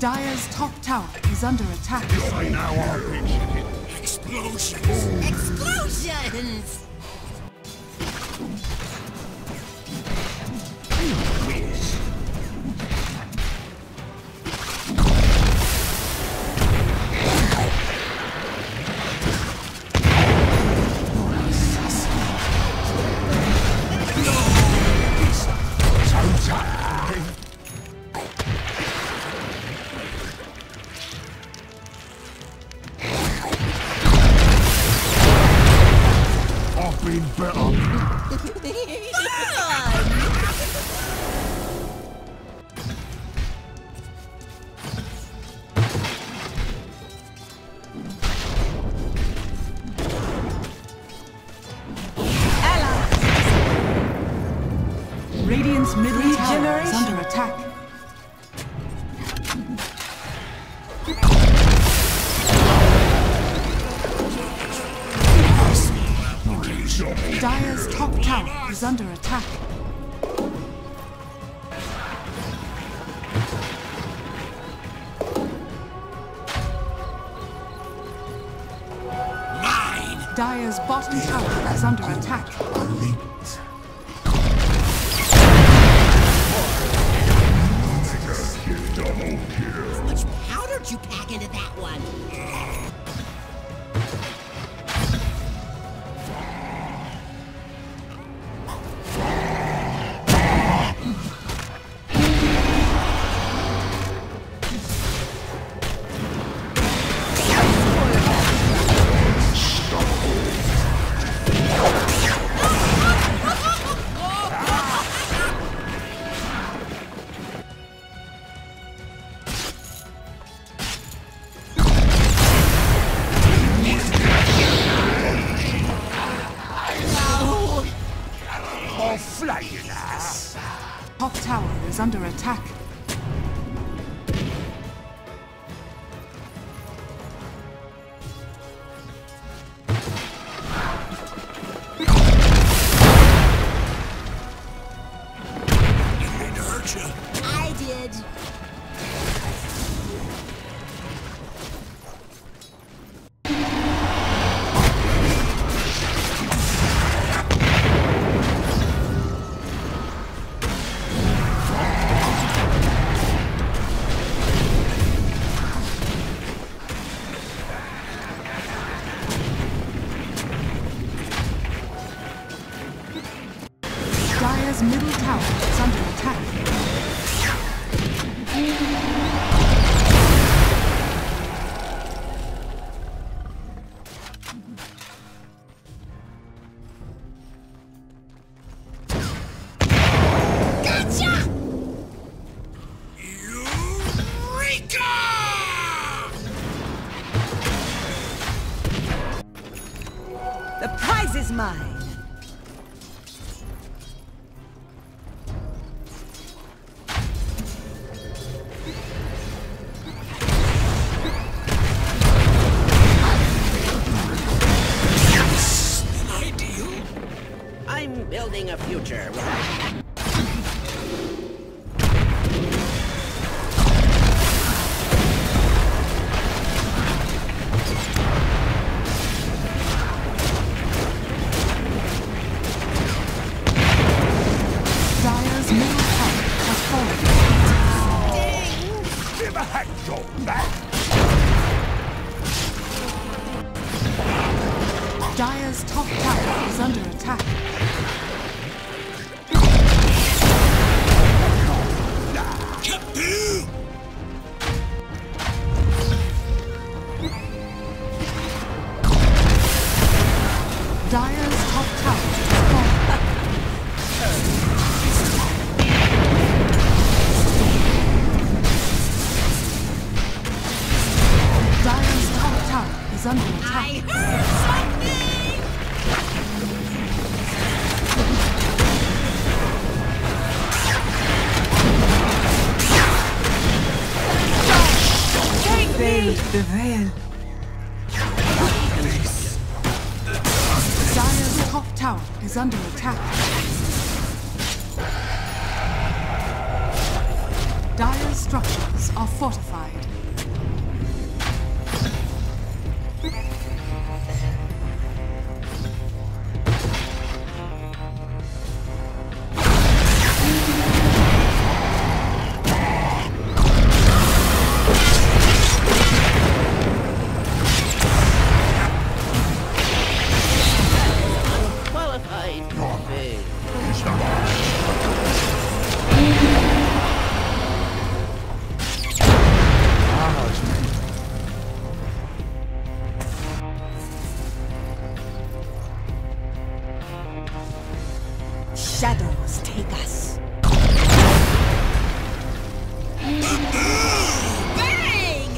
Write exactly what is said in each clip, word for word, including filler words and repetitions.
Dire's top tower is under attack. I now are pitching it. Explosions! Oh. Explosions! Radiant's middle tower is under attack. Dire's top tower is under attack. Mine. Dire's bottom tower is under attack. You pack into that one. Top tower is under attack. I did. Dire's middle tower is under attack. Gotcha! Eureka! The prize is mine! Building a future with a Dire's middle tower has fallen. Dang! Give a heck go back! Dire's top tower is under attack. Dire's top tower is falling. Dire's top tower is under attack. I heard something! Take me! The veil. Top tower is under attack. Dire structures are fortified. Shadows take us. Bang!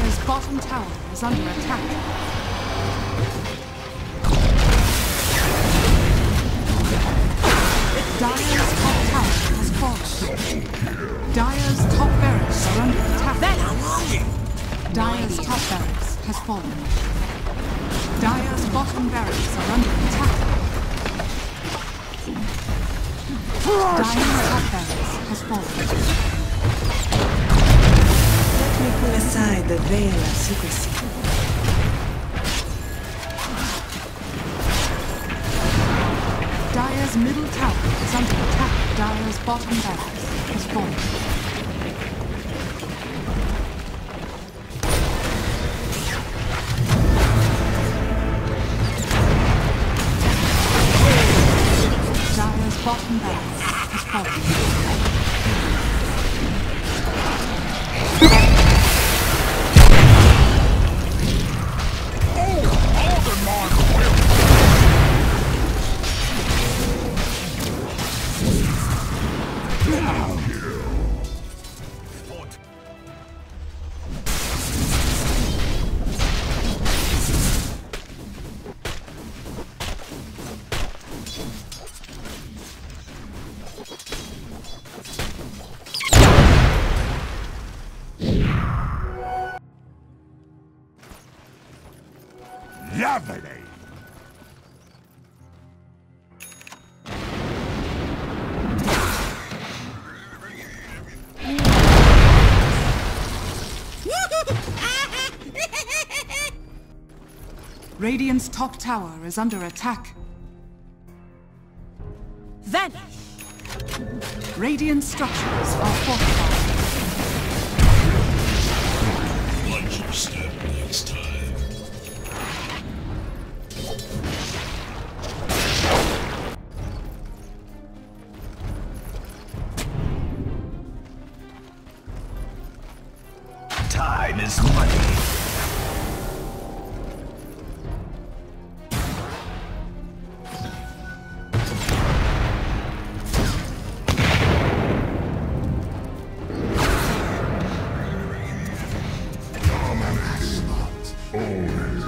Dire's bottom tower is under attack. Dire's top tower has fallen. Dire's top barracks are under attack. Dire's top barracks has fallen. Dire's bottom barracks are under attack. Dire's top barracks has fallen. Let me pull aside the veil of secrecy. Dire's middle tower is under attack. Dire's bottom barracks has fallen. Dire's bottom barracks has fallen. Oh, all the marks will. Lovely. Radiant's top tower is under attack. Vanish! Radiant structures are fortified. Watch your step next time. Time is money.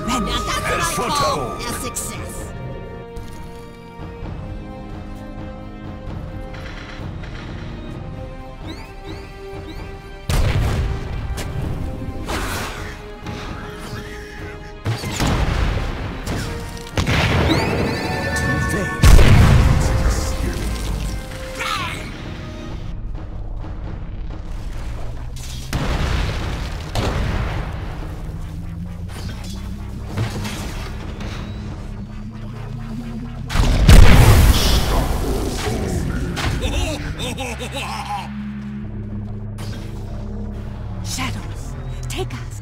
Nothing like all our success. Shadows, take us.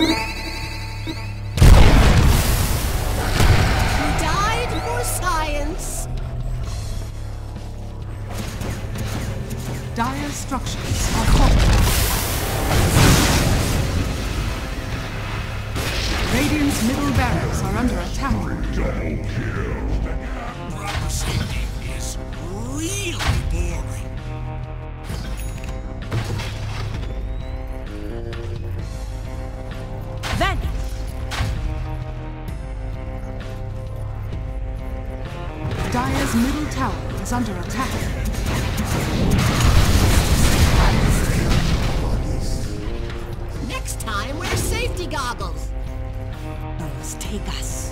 You died for science. Dire structures are fortified. Radiant's middle barracks are under attack. Double kill. Representing is really boring. Dire's middle tower is under attack. Next time, wear safety goggles. Those take us.